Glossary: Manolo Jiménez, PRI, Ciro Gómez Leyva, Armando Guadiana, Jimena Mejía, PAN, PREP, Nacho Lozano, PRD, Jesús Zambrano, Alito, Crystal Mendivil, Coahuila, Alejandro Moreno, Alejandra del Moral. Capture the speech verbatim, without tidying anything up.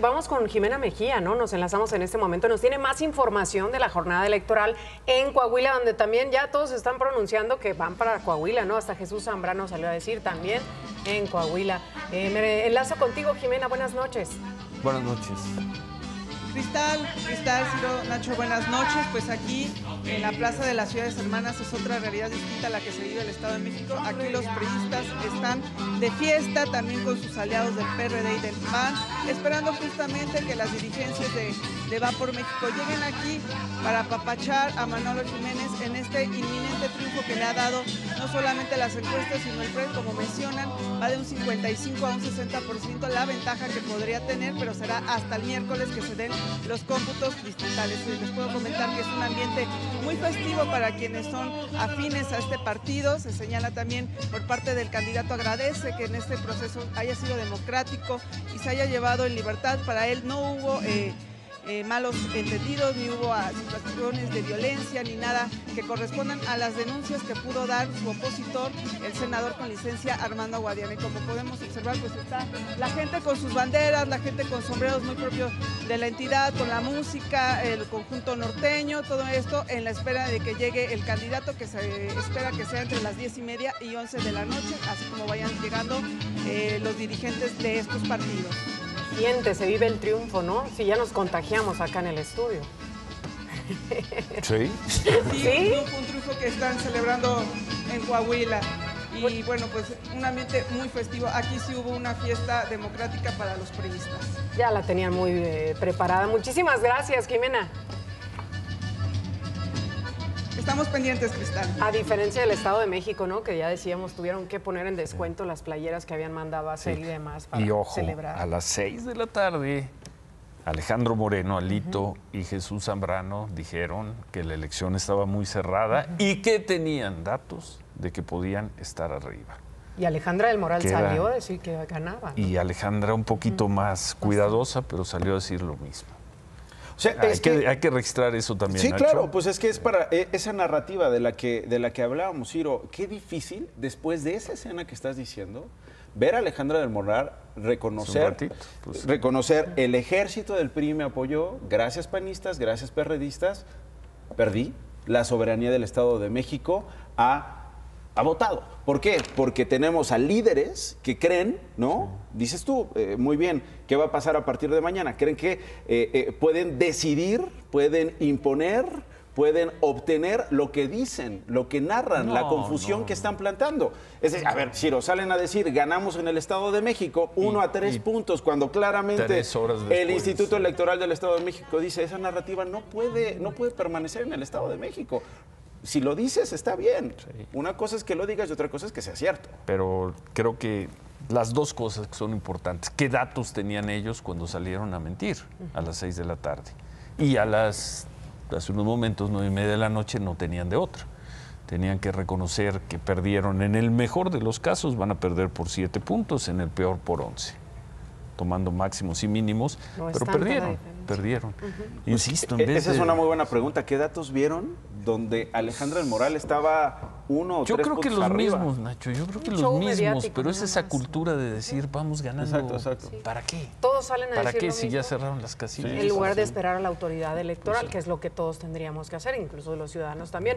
Vamos con Jimena Mejía, ¿no? Nos enlazamos en este momento, nos tiene más información de la jornada electoral en Coahuila, donde también ya todos están pronunciando que van para Coahuila, ¿no? Hasta Jesús Zambrano salió a decir también en Coahuila. Eh, me enlazo contigo, Jimena, buenas noches. Buenas noches. Cristal, Cristal, Ciro, Nacho, buenas noches. Pues aquí en la Plaza de las Ciudades Hermanas es otra realidad distinta a la que se vive el Estado de México. Aquí los priistas están de fiesta, también con sus aliados del P R D y del P A N, esperando justamente que las dirigencias de, de Va por México lleguen aquí para apapachar a Manolo Jiménez en este inminente triunfo que le ha dado no solamente las encuestas, sino el P R E P, como mencionan, va de un cincuenta y cinco a un sesenta por ciento la ventaja que podría tener, pero será hasta el miércoles que se den los cómputos distritales. Les puedo comentar que es un ambiente muy festivo para quienes son afines a este partido. Se señala también por parte del candidato, agradece que en este proceso haya sido democrático y se haya llevado en libertad. Para él no hubo eh, eh, malos entendidos, ni hubo ah, situaciones de violencia, ni nada que correspondan a las denuncias que pudo dar su opositor, el senador con licencia Armando Guadiana. Y como podemos observar, pues está la gente con sus banderas, la gente con sombreros muy propios de la entidad, con la música, el conjunto norteño, todo esto en la espera de que llegue el candidato, que se espera que sea entre las diez y media y once de la noche, así como vayan llegando eh, los dirigentes de estos partidos. Siente, se vive el triunfo, ¿no? Si ya nos contagiamos acá en el estudio. Sí. Sí, ¿sí? Un, un triunfo que están celebrando en Coahuila. Y bueno, pues un ambiente muy festivo. Aquí sí hubo una fiesta democrática para los priistas. Ya la tenían muy eh, preparada. Muchísimas gracias, Jimena. Estamos pendientes, Cristal. A diferencia del Estado de México, ¿no? Que ya decíamos, tuvieron que poner en descuento las playeras que habían mandado a hacer sí. y demás para y ojo, celebrar. A las seis de la tarde, Alejandro Moreno, Alito uh-huh. y Jesús Zambrano dijeron que la elección estaba muy cerrada uh-huh. y que tenían datos de que podían estar arriba. Y Alejandra del Moral Queda, salió a decir que ganaba, ¿no? Y Alejandra un poquito mm. más cuidadosa, pero salió a decir lo mismo. O sea, hay, que, que, hay que registrar eso también. Sí, Nacho. Claro, pues es que es para esa narrativa de la que, de la que hablábamos, Ciro. Qué difícil, después de esa escena que estás diciendo, ver a Alejandra del Moral reconocer, ratito, pues, reconocer sí. el ejército del P R I me apoyó, gracias panistas, gracias perredistas, perdí la soberanía del Estado de México a... ha votado. ¿Por qué? Porque tenemos a líderes que creen, ¿no? Sí. Dices tú, eh, muy bien, ¿qué va a pasar a partir de mañana? Creen que eh, eh, pueden decidir, pueden imponer, pueden obtener lo que dicen, lo que narran, no, la confusión no. que están plantando. Es decir, a ver, Ciro, salen a decir, ganamos en el Estado de México uno y, a tres puntos, cuando claramente después, el Instituto sí. Electoral del Estado de México dice, esa narrativa no puede, no puede permanecer en el Estado de México. Si lo dices, está bien. Sí. Una cosa es que lo digas y otra cosa es que sea cierto. Pero creo que las dos cosas son importantes. ¿Qué datos tenían ellos cuando salieron a mentir a las seis de la tarde? Y a las, hace unos momentos, nueve y media de la noche, no tenían de otra. Tenían que reconocer que perdieron. En el mejor de los casos van a perder por siete puntos, en el peor por once. Tomando máximos y mínimos, no pero perdieron, perdieron. Uh-huh. Insisto, en vez Esa de... es una muy buena pregunta. ¿Qué datos vieron donde Alejandra del Moral estaba uno o yo tres creo que los arriba? mismos, Nacho, yo creo que Un los mismos, pero es esa cultura de decir, vamos ganando. Exacto, exacto. Sí. ¿Para qué? Todos salen a ¿Para decir qué lo si mismo? Ya cerraron las casillas? Sí, en lugar sí. de esperar a la autoridad electoral, pues, que es lo que todos tendríamos que hacer, incluso los ciudadanos también.